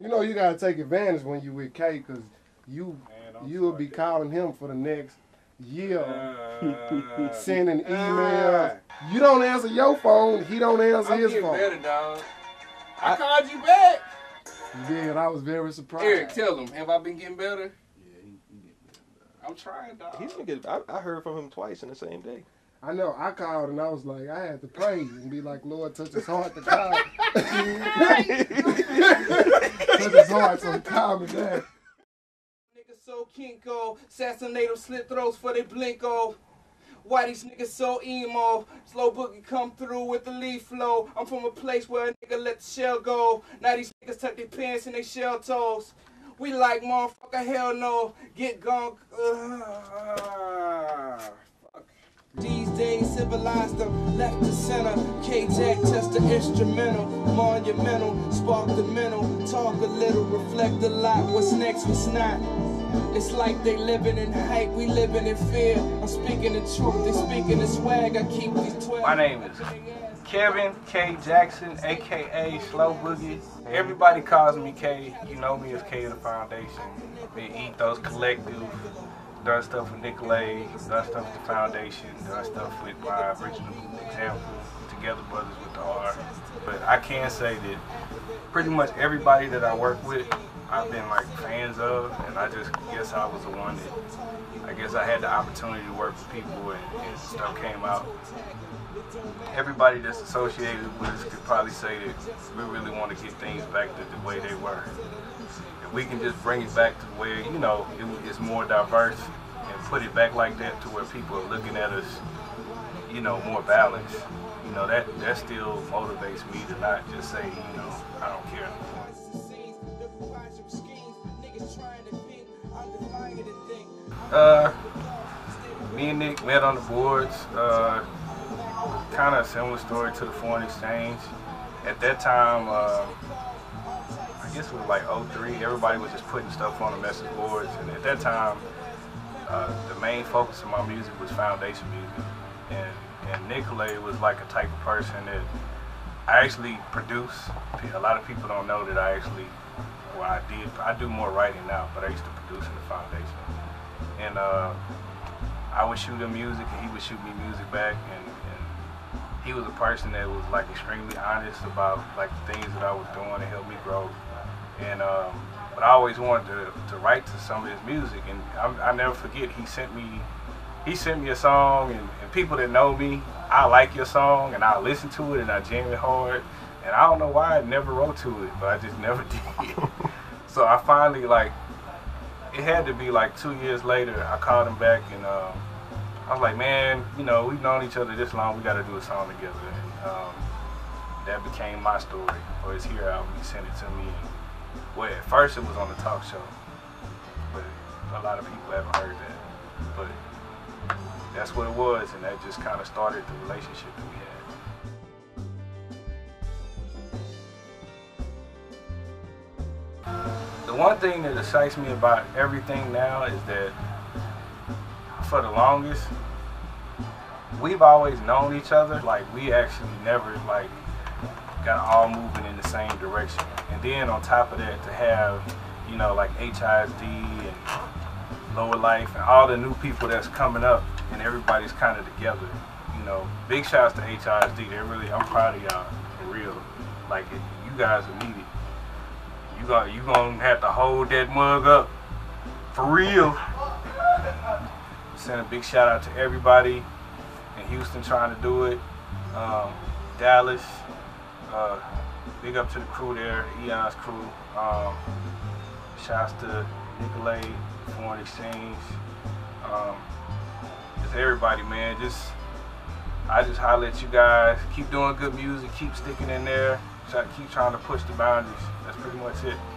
You know you gotta take advantage when you with Kay, cause you'll be calling him for the next year, sending emails. You don't answer your phone, he don't answer his phone. I'm getting better, dog. I called you back. You did. I was very surprised. Eric, tell him, have I been getting better? Yeah, he getting better. I'm trying, dog. He's been getting. I heard from him twice in the same day. I know. I called and I was like, I had to pray and be like, Lord, touch his heart to God. Touch his heart some time and that. Niggas so kinko, assassinate them, slit throats for they blinko. Why these niggas so emo? Slow Boogie come through with the leaf flow. I'm from a place where a nigga let the shell go. Now these niggas tuck their pants and they shell toes. We like motherfucker, hell no. Get gone. These days civilized them, left to center. K Jack test the instrumental, monumental, spark the mental, talk a little, reflect a lot. What's next, what's not? It's like they living in hype, we living in fear. I'm speaking the truth, they speaking the swag. I keep these 12. My name is Kevin K Jackson, aka Slow Boogie. Everybody calls me K. You know me as K of the Foundation. The Ethos Collective. Done stuff with Nicolay, done stuff with the Foundation, done stuff with my original Example, Together Brothers with the R. But I can say that pretty much everybody that I work with, I've been like fans of, and I just guess I was the one that, I guess I had the opportunity to work with people and stuff came out. Everybody that's associated with us could probably say that we really want to get things back to the way they were. We can just bring it back to where, you know, it's more diverse and put it back like that to where people are looking at us, you know, more balanced. You know, that still motivates me to not just say, you know, I don't care anymore. Me and Nick met on the boards, kind of a similar story to the Foreign Exchange. At that time, I guess it was like 03, everybody was just putting stuff on the message boards, and at that time the main focus of my music was Foundation music, and Nicolay was like a type of person that I actually produce. A lot of people don't know that I actually, well, I do more writing now, but I used to produce in the Foundation, and I would shoot him music and he would shoot me music back, and he was a person that was like extremely honest about like the things that I was doing to help me grow. And but I always wanted to write to some of his music, and I never forget, he sent me a song, and people that know me, I like your song, and I listen to it, and I jam it hard, and I don't know why I never wrote to it, but I just never did. So I finally, like, it had to be like 2 years later, I called him back, and I was like, man, you know, we've known each other this long, we got to do a song together, and that became My Story, or his Here album. He sent it to me. Well, at first it was on the talk show, but a lot of people haven't heard that. But that's what it was, and that just kind of started the relationship that we had. The one thing that excites me about everything now is that for the longest, we've always known each other. Like, we actually never, like, got all moving in the same direction. And then on top of that, to have, you know, like HISD and Lower Life and all the new people that's coming up, and everybody's kind of together. You know, big shouts to HISD. They're really, I'm proud of y'all, for real. Like, you guys are needed. You gonna have to hold that mug up, for real. Send a big shout out to everybody in Houston trying to do it. Dallas. Big up to the crew there, Eon's crew. Shouts to Nicolay, Foreign Exchange. Just everybody, man. I just holler at you guys. Keep doing good music. Keep sticking in there. Keep trying to push the boundaries. That's pretty much it.